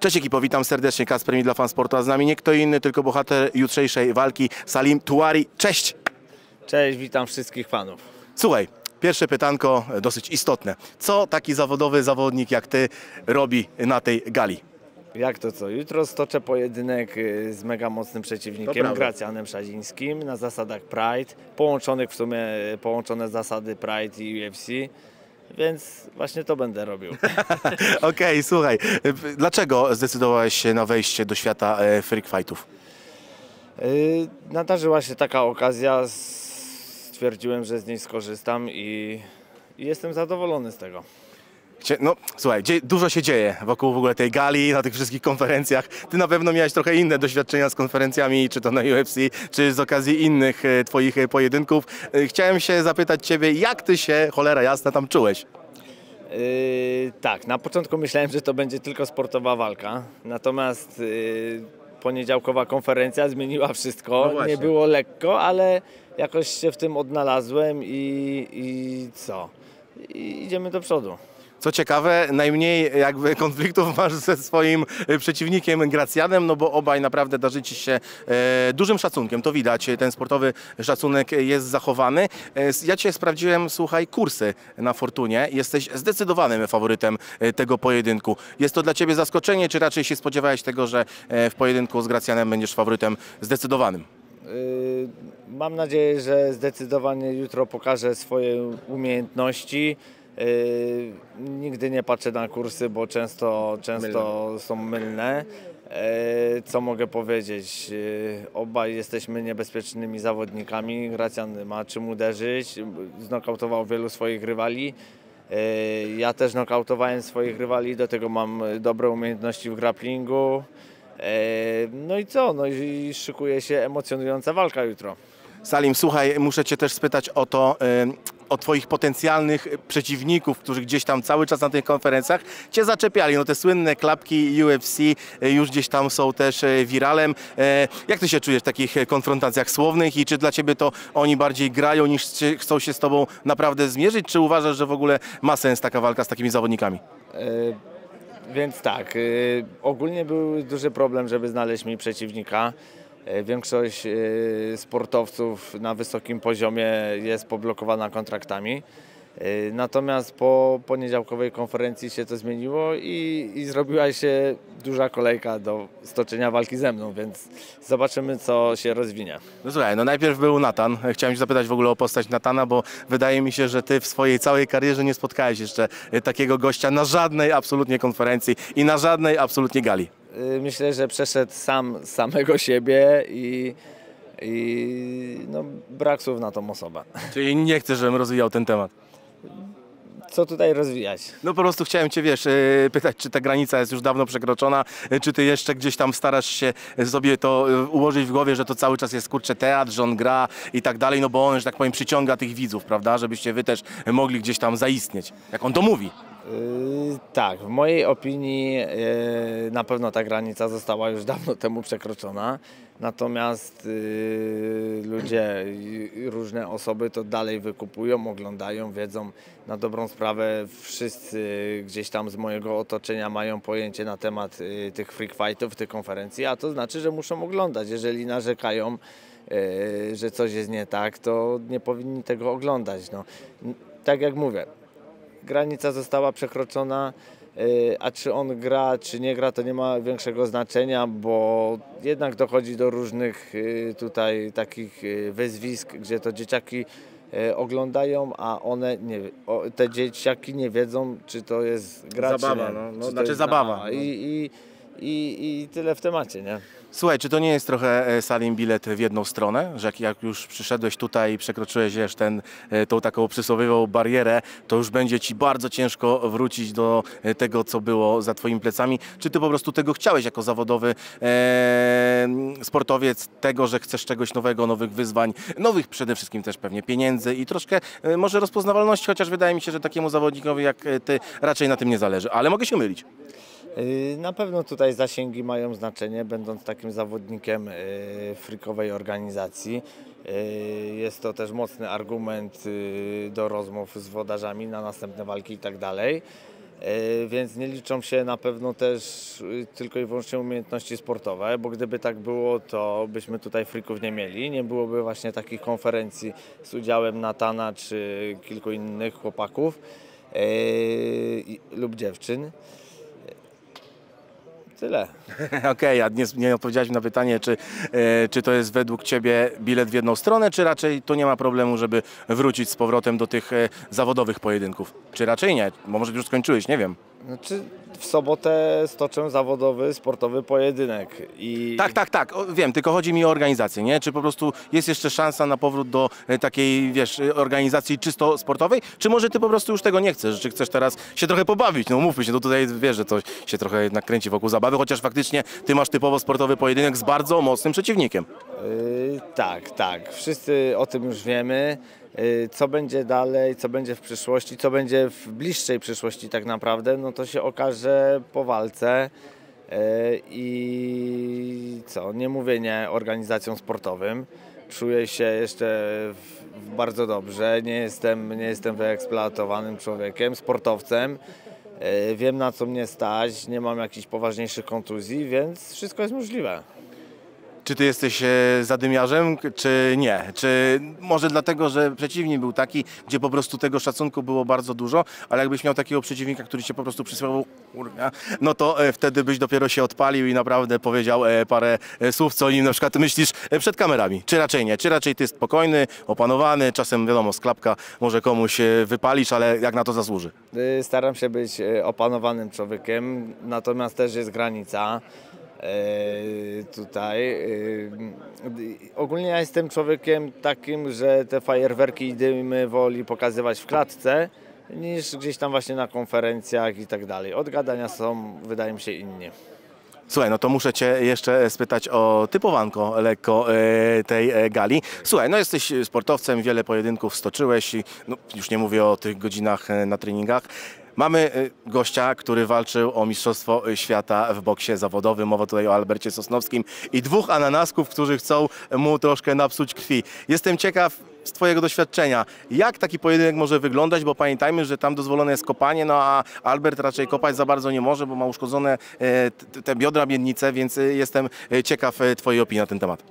Cześć ekipo, witam serdecznie, Kasper Midla, Fan Sportu, a z nami nie kto inny, tylko bohater jutrzejszej walki, Salim Touhari. Cześć! Cześć, witam wszystkich fanów. Słuchaj, pierwsze pytanko dosyć istotne. Co taki zawodowy zawodnik jak ty robi na tej gali? Jak to co? Jutro stoczę pojedynek z mega mocnym przeciwnikiem, Gracjanem Szadzińskim, na zasadach Pride, połączonych w sumie, połączone zasady Pride i UFC. Więc właśnie to będę robił. Okej, słuchaj, dlaczego zdecydowałeś się na wejście do świata freak fightów? Nadarzyła się taka okazja, stwierdziłem, że z niej skorzystam i jestem zadowolony z tego. No słuchaj, dużo się dzieje wokół w ogóle tej gali, na tych wszystkich konferencjach. Ty na pewno miałeś trochę inne doświadczenia z konferencjami, czy to na UFC, czy z okazji innych twoich pojedynków. Chciałem się zapytać ciebie, jak ty się, cholera jasna, tam czułeś? Tak, na początku myślałem, że to będzie tylko sportowa walka, natomiast poniedziałkowa konferencja zmieniła wszystko. No nie było lekko, ale jakoś się w tym odnalazłem i idziemy do przodu. Co ciekawe, najmniej jakby konfliktów masz ze swoim przeciwnikiem Gracjanem, no bo obaj naprawdę darzycie się dużym szacunkiem, to widać, ten sportowy szacunek jest zachowany. Ja cię sprawdziłem, słuchaj, kursy na Fortunie, jesteś zdecydowanym faworytem tego pojedynku. Jest to dla ciebie zaskoczenie, czy raczej się spodziewałeś tego, że w pojedynku z Gracjanem będziesz faworytem zdecydowanym? Mam nadzieję, że zdecydowanie jutro pokażę swoje umiejętności. Nigdy nie patrzę na kursy, bo często są mylne. Co mogę powiedzieć? Obaj jesteśmy niebezpiecznymi zawodnikami. Gracjan ma czym uderzyć. Znokautował wielu swoich rywali. Ja też nokautowałem swoich rywali, do tego mam dobre umiejętności w grapplingu. No i co? No i szykuje się emocjonująca walka jutro. Salim, słuchaj, muszę cię też spytać o to, o twoich potencjalnych przeciwników, którzy gdzieś tam cały czas na tych konferencjach cię zaczepiali. No te słynne klapki UFC już gdzieś tam są też wiralem. Jak ty się czujesz w takich konfrontacjach słownych i czy dla ciebie to oni bardziej grają niż chcą się z tobą naprawdę zmierzyć? Czy uważasz, że w ogóle ma sens taka walka z takimi zawodnikami? Więc tak, ogólnie był duży problem, żeby znaleźć mi przeciwnika. Większość sportowców na wysokim poziomie jest poblokowana kontraktami. Natomiast po poniedziałkowej konferencji się to zmieniło i zrobiła się duża kolejka do stoczenia walki ze mną, więc zobaczymy, co się rozwinie. No słuchaj, no najpierw był Natan. Chciałem cię zapytać w ogóle o postać Natana, bo wydaje mi się, że ty w swojej całej karierze nie spotkałeś jeszcze takiego gościa na żadnej absolutnie konferencji i na żadnej absolutnie gali. Myślę, że przeszedł samego siebie i no, brak słów na tą osobę. Czyli nie chcesz, żebym rozwijał ten temat? Co tutaj rozwijać? No po prostu chciałem cię, wiesz, pytać, czy ta granica jest już dawno przekroczona, czy ty jeszcze gdzieś tam starasz się sobie to ułożyć w głowie, że to cały czas jest, kurczę, teatr, że on gra i tak dalej, no bo on, że tak powiem, przyciąga tych widzów, prawda, żebyście wy też mogli gdzieś tam zaistnieć, jak on to mówi. Tak, w mojej opinii na pewno ta granica została już dawno temu przekroczona, natomiast ludzie, różne osoby to dalej wykupują, oglądają, wiedzą. Na dobrą sprawę wszyscy gdzieś tam z mojego otoczenia mają pojęcie na temat tych freak fightów, tych konferencji, a to znaczy, że muszą oglądać. Jeżeli narzekają, że coś jest nie tak, to nie powinni tego oglądać. No, tak jak mówię. Granica została przekroczona, a czy on gra, czy nie gra, to nie ma większego znaczenia, bo jednak dochodzi do różnych tutaj takich wyzwisk, gdzie to dzieciaki oglądają, a one nie, te dzieciaki nie wiedzą, czy to jest gra, zabawa, czy nie. No, czy znaczy jest zabawa. No. I tyle w temacie, nie? Słuchaj, czy to nie jest trochę, Salim, bilet w jedną stronę? Że jak już przyszedłeś tutaj i przekroczyłeś już tą taką przysłowiową barierę, to już będzie ci bardzo ciężko wrócić do tego, co było za twoimi plecami. Czy ty po prostu tego chciałeś jako zawodowy sportowiec? Tego, że chcesz czegoś nowego, nowych wyzwań, nowych przede wszystkim też pewnie pieniędzy i troszkę może rozpoznawalności, chociaż wydaje mi się, że takiemu zawodnikowi jak ty raczej na tym nie zależy. Ale mogę się mylić. Na pewno tutaj zasięgi mają znaczenie, będąc takim zawodnikiem freakowej organizacji. Jest to też mocny argument do rozmów z włodarzami na następne walki i tak dalej. Więc nie liczą się na pewno też tylko i wyłącznie umiejętności sportowe, bo gdyby tak było, to byśmy tutaj freaków nie mieli. Nie byłoby właśnie takich konferencji z udziałem Natana czy kilku innych chłopaków lub dziewczyn. Tyle. Okej, a nie odpowiedziałeś na pytanie, czy to jest według Ciebie bilet w jedną stronę, czy raczej tu nie ma problemu, żeby wrócić z powrotem do tych zawodowych pojedynków? Czy raczej nie? Bo może już skończyłeś, nie wiem. Znaczy, w sobotę stoczę zawodowy, sportowy pojedynek. I... Tak, wiem, tylko chodzi mi o organizację, nie? Czy po prostu jest jeszcze szansa na powrót do takiej, wiesz, organizacji czysto sportowej? Czy może Ty po prostu już tego nie chcesz? Czy chcesz teraz się trochę pobawić? No mówmy się, no tutaj wiesz, że to się trochę jednak kręci wokół zabawy, chociaż faktycznie Ty masz typowo sportowy pojedynek z bardzo mocnym przeciwnikiem. Tak, wszyscy o tym już wiemy. Co będzie dalej, co będzie w przyszłości, co będzie w bliższej przyszłości tak naprawdę, no to się okaże po walce i co, nie mówię nie organizacjom sportowym. Czuję się jeszcze bardzo dobrze, nie jestem wyeksploatowanym człowiekiem, sportowcem. Wiem, na co mnie stać, nie mam jakichś poważniejszych kontuzji, więc wszystko jest możliwe. Czy Ty jesteś zadymiarzem, czy nie? Czy może dlatego, że przeciwnik był taki, gdzie po prostu tego szacunku było bardzo dużo, ale jakbyś miał takiego przeciwnika, który Cię po prostu przysyłał, no to wtedy byś dopiero się odpalił i naprawdę powiedział parę słów, co o nim na przykład myślisz przed kamerami. Czy raczej nie? Czy raczej Ty spokojny, opanowany, czasem wiadomo, sklapka może komuś wypalisz, ale jak na to zasłuży? Staram się być opanowanym człowiekiem, natomiast też jest granica. Ogólnie ja jestem człowiekiem takim, że te fajerwerki i dymy woli pokazywać w klatce niż gdzieś tam właśnie na konferencjach i tak dalej. Od gadania są, wydaje mi się, inni. Słuchaj, no to muszę Cię jeszcze spytać o typowanko lekko tej gali. Słuchaj, no jesteś sportowcem, wiele pojedynków stoczyłeś, no już nie mówię o tych godzinach na treningach. Mamy gościa, który walczył o Mistrzostwo Świata w boksie zawodowym. Mowa tutaj o Albercie Sosnowskim i dwóch ananasków, którzy chcą mu troszkę napsuć krwi. Jestem ciekaw z Twojego doświadczenia, jak taki pojedynek może wyglądać, bo pamiętajmy, że tam dozwolone jest kopanie, no a Albert raczej kopać za bardzo nie może, bo ma uszkodzone te biodra, miednice, więc jestem ciekaw Twojej opinii na ten temat.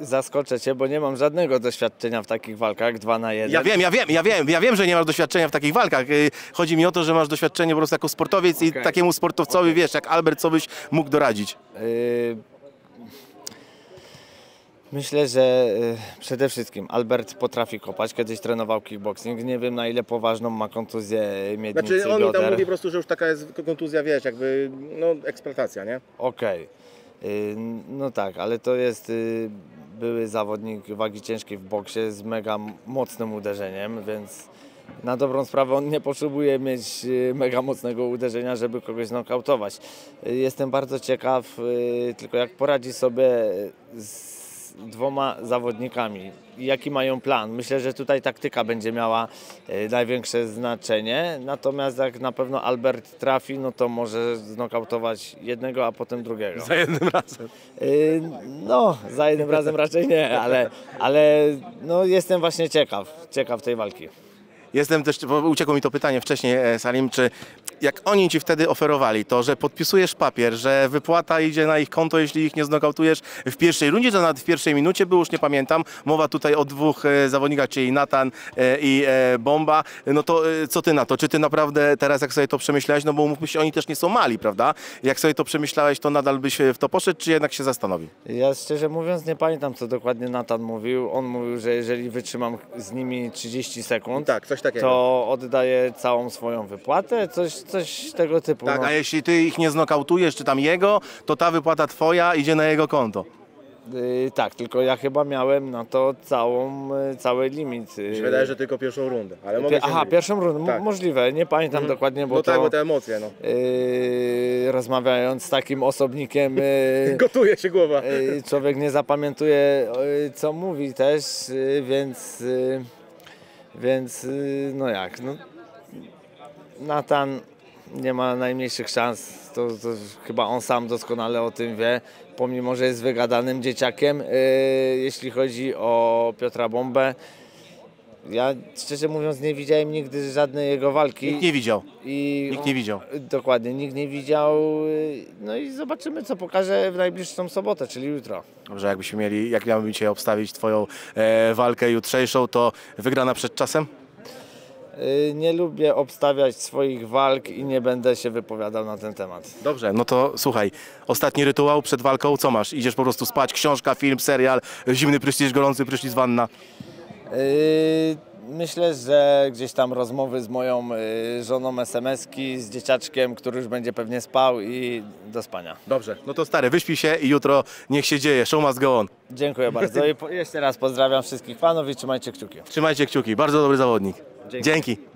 Zaskoczę Cię, bo nie mam żadnego doświadczenia w takich walkach 2 na 1. Ja wiem, że nie masz doświadczenia w takich walkach. Chodzi mi o to, że masz doświadczenie po prostu jako sportowiec i takiemu sportowcowi, wiesz, jak Albert, co byś mógł doradzić? Myślę, że przede wszystkim Albert potrafi kopać, kiedyś trenował kickboxing, nie wiem, na ile poważną ma kontuzję miednicy, bioder. Znaczy on tam mówi po prostu, że już taka jest kontuzja, wiesz, jakby, no, eksploatacja, nie? Okej. No tak, ale to jest były zawodnik wagi ciężkiej w boksie z mega mocnym uderzeniem, więc na dobrą sprawę on nie potrzebuje mieć mega mocnego uderzenia, żeby kogoś znokautować. Jestem bardzo ciekaw tylko, jak poradzi sobie z 2 zawodnikami i jaki mają plan. Myślę, że tutaj taktyka będzie miała największe znaczenie, natomiast jak na pewno Albert trafi, no to może znokautować jednego, a potem drugiego. Za jednym razem? No, za jednym razem raczej nie, ale no, jestem właśnie ciekaw tej walki. Jestem też, bo uciekło mi to pytanie wcześniej, Salim, czy jak oni Ci wtedy oferowali to, że podpisujesz papier, że wypłata idzie na ich konto, jeśli ich nie znokautujesz w pierwszej rundzie, to nawet w pierwszej minucie, bo już nie pamiętam, mowa tutaj o 2 zawodnikach, czyli Natan i Bomba, no to co Ty na to? Czy Ty naprawdę teraz, jak sobie to przemyślałeś, no bo mówmy się, oni też nie są mali, prawda? Jak sobie to przemyślałeś, to nadal byś w to poszedł, czy jednak się zastanowił? Ja szczerze mówiąc nie pamiętam, co dokładnie Natan mówił. On mówił, że jeżeli wytrzymam z nimi 30 sekund, tak, coś takiego, to oddaję całą swoją wypłatę, coś tego typu. Tak, no. A jeśli Ty ich nie znokautujesz, czy tam jego, to ta wypłata Twoja idzie na jego konto. Tak, tylko ja chyba miałem na to cały limit. Mi się wydaje, że tylko pierwszą rundę. Ale mogę pierwszą rundę, tak. Możliwe, nie pamiętam dokładnie, bo no tak, bo te emocje, no. Rozmawiając z takim osobnikiem... Gotuje się głowa. Człowiek nie zapamiętuje, co mówi też, więc... Więc no jak, no, Natan nie ma najmniejszych szans, to chyba on sam doskonale o tym wie, pomimo że jest wygadanym dzieciakiem. Jeśli chodzi o Piotra Bombę, Ja, szczerze mówiąc, nie widziałem nigdy żadnej jego walki. Nikt nie widział. Nikt nie widział. Dokładnie, nikt nie widział. No i zobaczymy, co pokaże w najbliższą sobotę, czyli jutro. Dobrze, jakbyśmy mieli, jak miałbym dzisiaj obstawić twoją walkę jutrzejszą, to wygrana przed czasem? Nie lubię obstawiać swoich walk i nie będę się wypowiadał na ten temat. Dobrze, no to słuchaj, ostatni rytuał przed walką, co masz? Idziesz po prostu spać, książka, film, serial, zimny prysznic, gorący prysznic, wanna? Myślę, że gdzieś tam rozmowy z moją żoną, SMS-ki, z dzieciaczkiem, który już będzie pewnie spał, i do spania. Dobrze, no to stary, wyśpij się i jutro niech się dzieje, show must go on. Dziękuję bardzo i jeszcze raz pozdrawiam wszystkich panów i trzymajcie kciuki. Trzymajcie kciuki, bardzo dobry zawodnik. Dzięki.